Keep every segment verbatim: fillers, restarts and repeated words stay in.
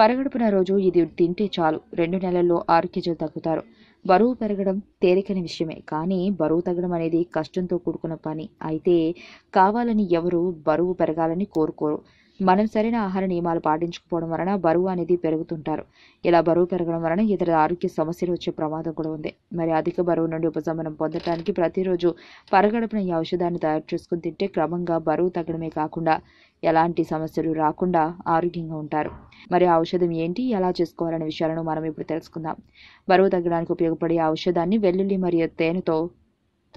పరగడుపున రోజు ఇది తింటే చాలు రెండు నెలల్లో ఆరు కేజీలు తగ్గుతారు. బరువు పెరగడం తేలికని విషయమే, కానీ బరువు తగ్గడం అనేది కష్టంతో కూడుకున్న పని. అయితే కావాలని ఎవరు బరువు పెరగాలని కోరుకోరు. మనం సరైన ఆహార నియమాలు పాటించకపోవడం వలన బరువు అనేది పెరుగుతుంటారు. ఇలా బరువు పెరగడం వలన ఇతర ఆరోగ్య సమస్యలు వచ్చే ప్రమాదం కూడా ఉంది. మరి అధిక బరువు నుండి ఉపశమనం పొందడానికి ప్రతిరోజు పరగడుపున ఈ ఔషధాన్ని తయారు చేసుకుని తింటే క్రమంగా బరువు తగ్గడమే కాకుండా ఎలాంటి సమస్యలు రాకుండా ఆరోగ్యంగా ఉంటారు. మరి ఆ ఔషధం ఏంటి, ఎలా చేసుకోవాలనే విషయాలను మనం ఇప్పుడు తెలుసుకుందాం. బరువు తగ్గడానికి ఉపయోగపడే ఆ ఔషధాన్ని వెల్లుల్లి మరియు తేనెతో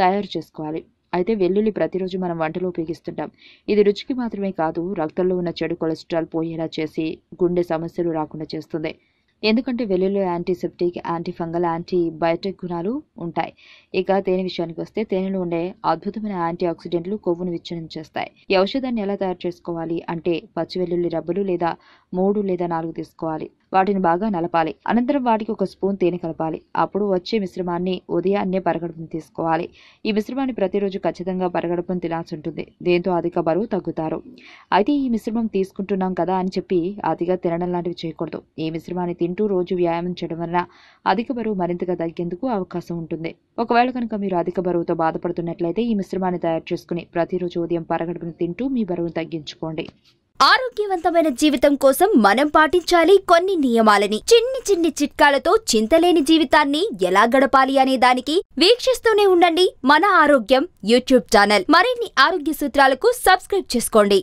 తయారు చేసుకోవాలి. అయితే వెల్లుల్లి ప్రతిరోజు మనం వంటలో ఉపయోగిస్తుంటాం. ఇది రుచికి మాత్రమే కాదు, రక్తంలో ఉన్న చెడు కొలెస్ట్రాల్ పోయేలా చేసి గుండె సమస్యలు రాకుండా చేస్తుంది. ఎందుకంటే వెల్లుల్లి antiseptic, antifungal, antibiotic గుణాలు ఉంటాయి. ఇక తేనె విషయానికి వస్తే తేనెలో ఉండే అద్భుతమైన యాంటీ ఆక్సిడెంట్లు కొవ్వును విచ్ఛిన్నం చేస్తాయి. ఈ ఔషధాన్ని ఎలా తయారు చేసుకోవాలి అంటే పచ్చి వెల్లుల్లి రబ్బలు లేదా మూడు లేదా నాలుగు తీసుకోవాలి. వాటిని బాగా నలపాలి. అనంతరం వాటికి ఒక స్పూన్ తేనె కలపాలి. అప్పుడు వచ్చే మిశ్రమాన్ని ఉదయాన్నే పరగడుపును తీసుకోవాలి. ఈ మిశ్రమాన్ని ప్రతిరోజు ఖచ్చితంగా పరగడుపును తినాల్సి ఉంటుంది. దీంతో అధిక బరువు తగ్గుతారు. అయితే ఈ మిశ్రమం తీసుకుంటున్నాం కదా అని చెప్పి అతిగా తినడం లాంటివి చేయకూడదు. ఈ మిశ్రమాన్ని తింటూ రోజు వ్యాయామం చేయడం వలన అధిక బరువు మరింతగా తగ్గేందుకు అవకాశం ఉంటుంది. ఒకవేళ కనుక మీరు అధిక బరువుతో బాధపడుతున్నట్లయితే ఈ మిశ్రమాన్ని తయారు చేసుకుని ప్రతిరోజు ఉదయం పరగడుపును తింటూ మీ బరువును తగ్గించుకోండి. ఆరోగ్యవంతమైన జీవితం కోసం మనం పాటించాలి కొన్ని నియమాలని. చిన్ని చిన్ని చిట్కాలతో చింతలేని జీవితాన్ని ఎలా గడపాలి అనే దానికి వీక్షిస్తూనే ఉండండి మన ఆరోగ్యం యూట్యూబ్ ఛానల్. మరిన్ని ఆరోగ్య సూత్రాలకు సబ్స్క్రైబ్ చేసుకోండి.